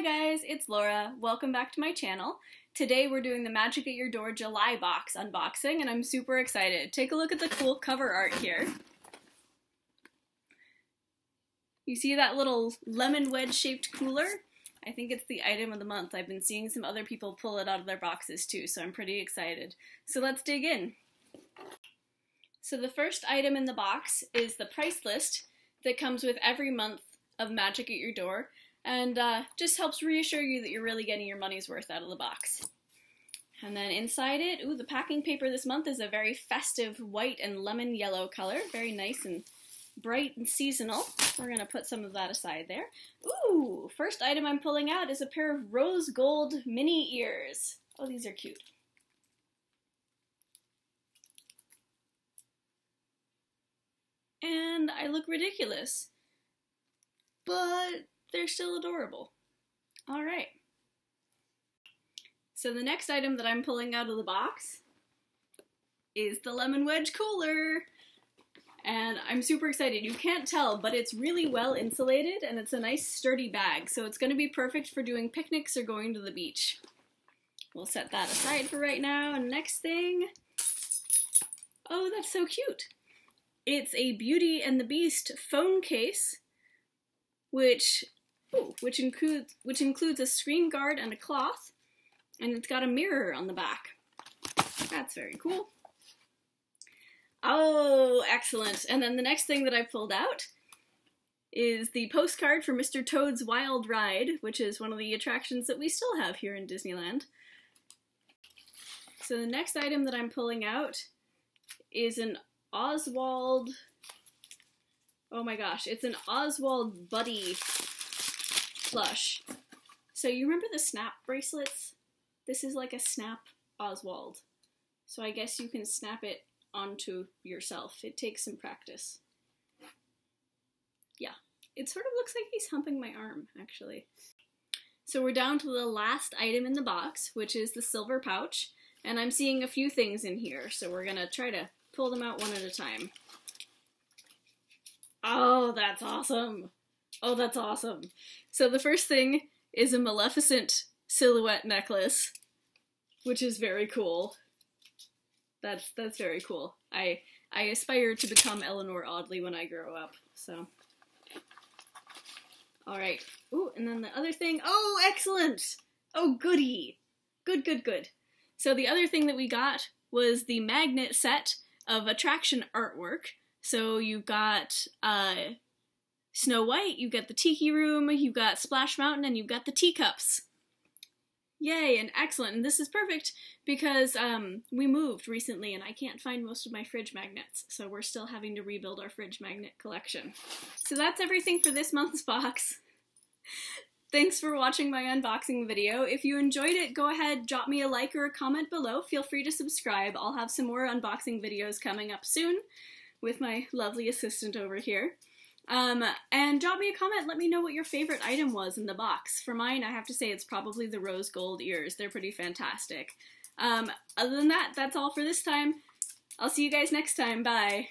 Hi guys, it's Laura. Welcome back to my channel. Today we're doing the Magic at Your Door July box unboxing and I'm super excited. Take a look at the cool cover art here. You see that little lemon wedge shaped cooler? I think it's the item of the month. I've been seeing some other people pull it out of their boxes too, so I'm pretty excited. So let's dig in. So the first item in the box is the price list that comes with every month of Magic at Your Door. And just helps reassure you that you're really getting your money's worth out of the box. And then inside it, ooh, the packing paper this month is a very festive white and lemon yellow color. Very nice and bright and seasonal. We're gonna put some of that aside there. Ooh, first item I'm pulling out is a pair of rose gold mini ears. Oh, these are cute. And I look ridiculous, but they're still adorable. All right. So the next item that I'm pulling out of the box is the lemon wedge cooler. And I'm super excited. You can't tell, but it's really well insulated and it's a nice sturdy bag. So it's gonna be perfect for doing picnics or going to the beach. We'll set that aside for right now. And next thing, oh, that's so cute. It's a Beauty and the Beast phone case, which includes a screen guard and a cloth, and it's got a mirror on the back. That's very cool. Oh, excellent. And then the next thing that I pulled out is the postcard for Mr. Toad's Wild Ride, which is one of the attractions that we still have here in Disneyland. So the next item that I'm pulling out is an Oswald... Oh my gosh, it's an Oswald Buddy plush. So you remember the snap bracelets? This is like a snap Oswald. So I guess you can snap it onto yourself. It takes some practice. Yeah, it sort of looks like he's humping my arm, actually. So we're down to the last item in the box, which is the silver pouch. And I'm seeing a few things in here, so we're gonna try to pull them out one at a time. Oh, that's awesome. Oh, that's awesome. So the first thing is a Maleficent silhouette necklace, which is very cool. That's very cool. I aspire to become Eleanor Audley when I grow up, so. All right. Ooh, and then the other thing. Oh, excellent. Oh, goody. Good, good, good. So the other thing that we got was the magnet set of attraction artwork. So you got Snow White, you got the Tiki Room, you got Splash Mountain, and you got the teacups. Yay, and excellent. And this is perfect because we moved recently and I can't find most of my fridge magnets. So we're still having to rebuild our fridge magnet collection. So that's everything for this month's box. Thanks for watching my unboxing video. If you enjoyed it, go ahead, drop me a like or a comment below. Feel free to subscribe. I'll have some more unboxing videos coming up soon with my lovely assistant over here. And drop me a comment, let me know what your favorite item was in the box. For mine, I have to say it's probably the rose gold ears. They're pretty fantastic. Other than that, that's all for this time. I'll see you guys next time, bye.